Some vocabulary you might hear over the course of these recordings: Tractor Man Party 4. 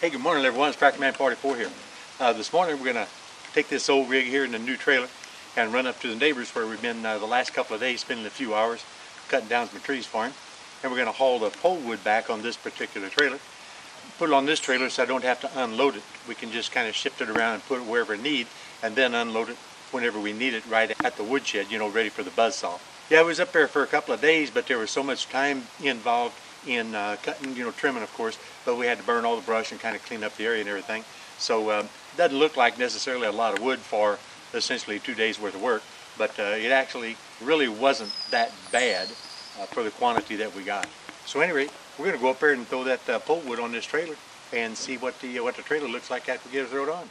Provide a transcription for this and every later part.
Hey, good morning everyone, it's Tractor Man Party 4 here. This morning we're going to take this old rig here in the new trailer and run up to the neighbors where we've been the last couple of days, spending a few hours cutting down some trees for him. And we're going to haul the pole wood back on this particular trailer, put it on this trailer so I don't have to unload it. We can just kind of shift it around and put it wherever we need and then unload it whenever we need it right at the woodshed, you know, ready for the buzzsaw. Yeah, I was up there for a couple of days, but there was so much time involved in cutting, you know, trimming of course, but we had to burn all the brush and kind of clean up the area and everything. So it doesn't look like necessarily a lot of wood for essentially 2 days worth of work, but it actually really wasn't that bad for the quantity that we got. So anyway, we're going to go up there and throw that pole wood on this trailer and see what the trailer looks like after we get it thrown on.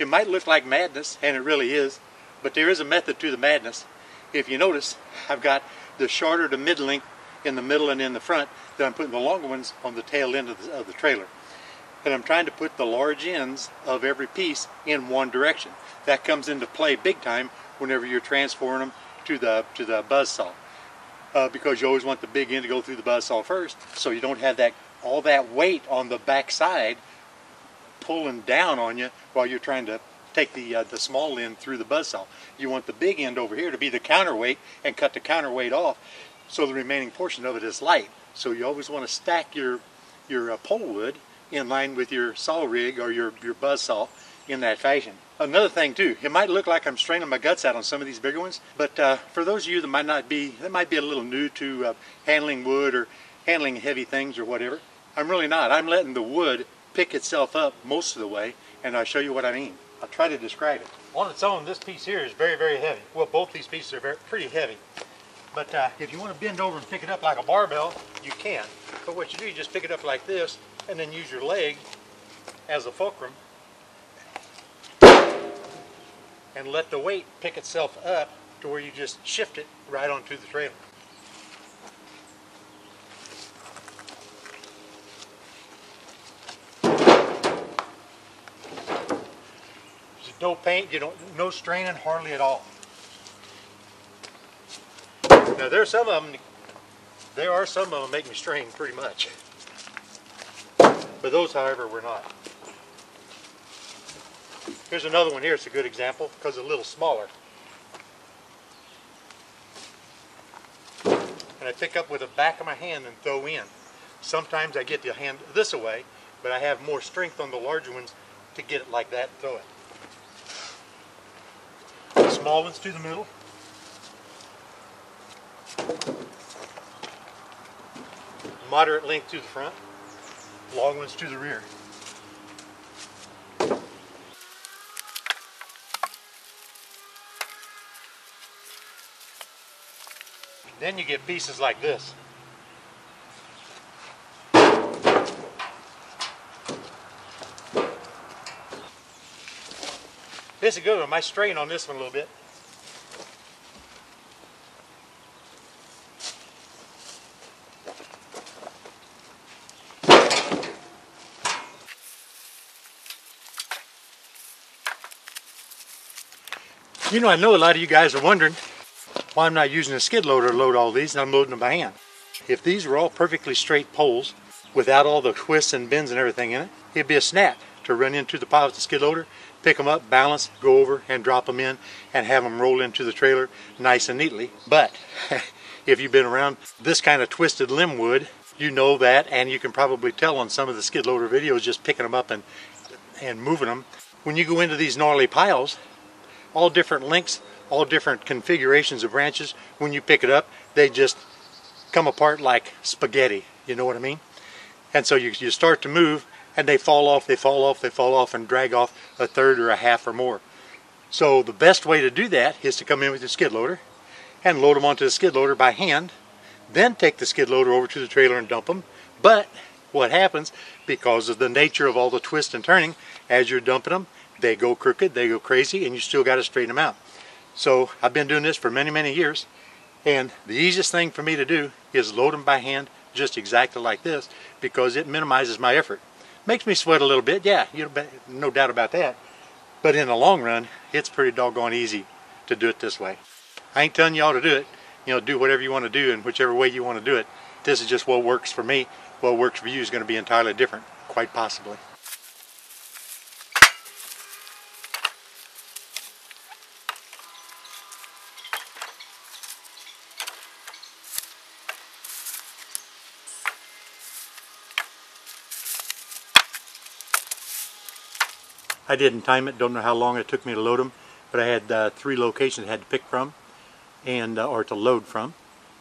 It might look like madness, and it really is, but there is a method to the madness. If you notice, I've got the shorter to mid-length in the middle and in the front, then I'm putting the longer ones on the tail end of the trailer. And I'm trying to put the large ends of every piece in one direction. That comes into play big time whenever you're transferring them to the buzzsaw, because you always want the big end to go through the buzzsaw first, so you don't have that all that weight on the back side pulling down on you while you're trying to take the small end through the buzzsaw. You want the big end over here to be the counterweight and cut the counterweight off so the remaining portion of it is light. So you always want to stack your pole wood in line with your saw rig or your buzzsaw in that fashion. Another thing too, it might look like I'm straining my guts out on some of these bigger ones, but for those of you that might be a little new to handling wood or handling heavy things or whatever, I'm really not. I'm letting the wood pick itself up most of the way, and I'll show you what I mean. I'll try to describe it. On its own, this piece here is very, very heavy. Well, both these pieces are pretty heavy. But if you want to bend over and pick it up like a barbell, you can. But what you do, you just pick it up like this, and then use your leg as a fulcrum, and let the weight pick itself up to where you just shift it right onto the trailer. No paint, no straining hardly at all. Now there are some of them make me strain pretty much. But those, however, were not. Here's another one here. It's a good example because it's a little smaller. And I pick up with the back of my hand and throw in. Sometimes I get the hand this away, but I have more strength on the larger ones to get it like that and throw it. The small ones to the middle. Moderate length to the front. Long ones to the rear. Then you get pieces like this. This is a good one. I might strain on this one a little bit. You know, I know a lot of you guys are wondering why I'm not using a skid loader to load all these, and I'm loading them by hand. If these were all perfectly straight poles, without all the twists and bends and everything in it, it'd be a snap to run into the pile with the skid loader, pick them up, balance, go over, and drop them in, and have them roll into the trailer nice and neatly. But if you've been around this kind of twisted limb wood, you know that, and you can probably tell on some of the skid loader videos just picking them up and moving them. When you go into these gnarly piles, all different lengths, all different configurations of branches, when you pick it up, they just come apart like spaghetti, you know what I mean? And so you start to move, and they fall off and drag off a third or a half or more. So the best way to do that is to come in with your skid loader and load them onto the skid loader by hand, then take the skid loader over to the trailer and dump them. But what happens, because of the nature of all the twist and turning, as you're dumping them, they go crooked, they go crazy, and you still got to straighten them out. So I've been doing this for many, many years, and the easiest thing for me to do is load them by hand just exactly like this, because it minimizes my effort. Makes me sweat a little bit, yeah, no doubt about that. But in the long run, it's pretty doggone easy to do it this way. I ain't telling y'all to do it. You know, do whatever you want to do and whichever way you want to do it. This is just what works for me. What works for you is going to be entirely different, quite possibly. I didn't time it, don't know how long it took me to load them, but I had 3 locations I had to pick from, and or to load from,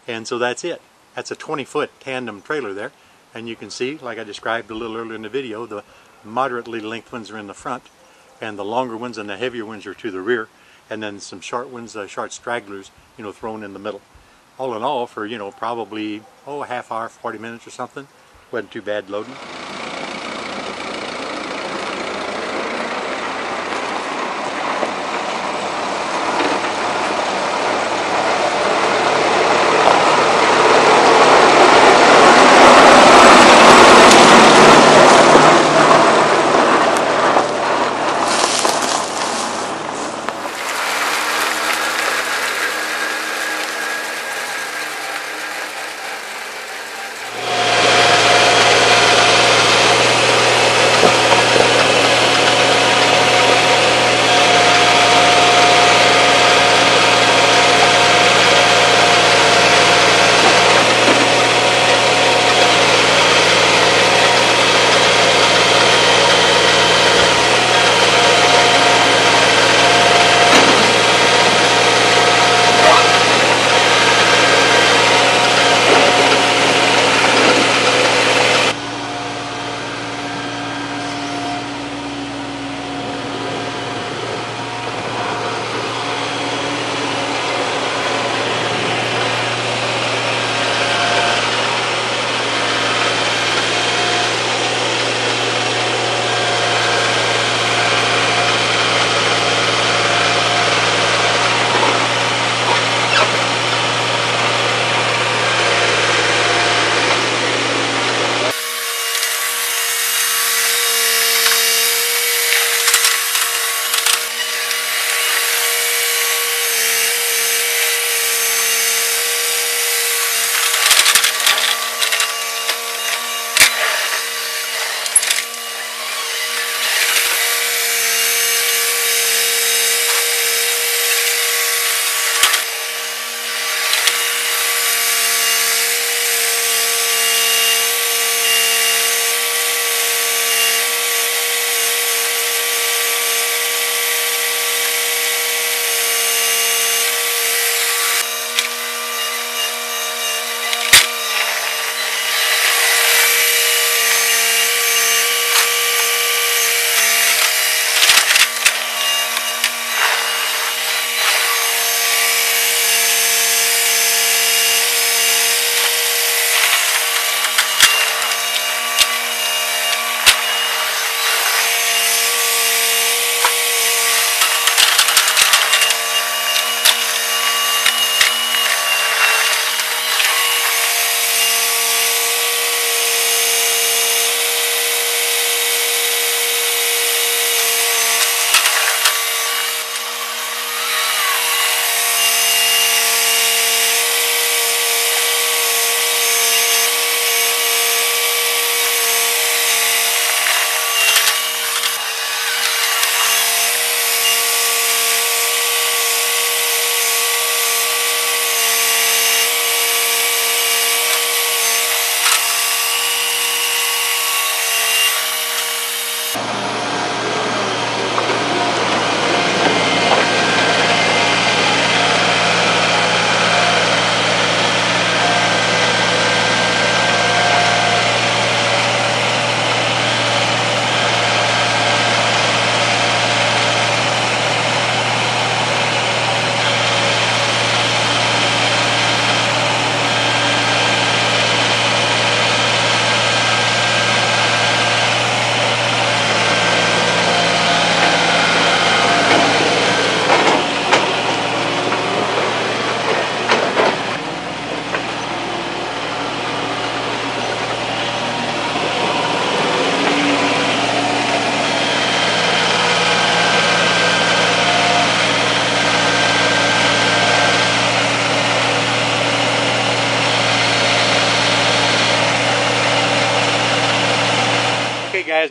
and so that's it. That's a 20-foot tandem trailer there, and you can see, like I described a little earlier in the video, the moderately length ones are in the front, and the longer ones and the heavier ones are to the rear, and then some short ones, short stragglers, you know, thrown in the middle. All in all, for, you know, probably, oh, a half hour, 40 minutes or something, wasn't too bad loading.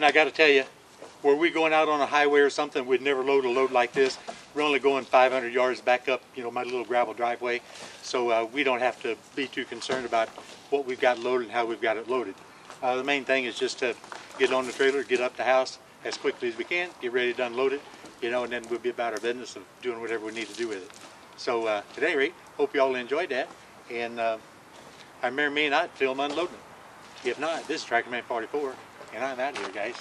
I got to tell you, were we going out on a highway or something, we'd never load a load like this. We're only going 500 yards back up, you know, my little gravel driveway. So we don't have to be too concerned about what we've got loaded and how we've got it loaded. The main thing is just to get on the trailer, get up the house as quickly as we can, get ready to unload it, you know, and then we'll be about our business of doing whatever we need to do with it. So at any rate, hope you all enjoyed that. And I remember me and I'd film unloading. If not, this is Tractor Man Party 4, and I'm out of here, guys.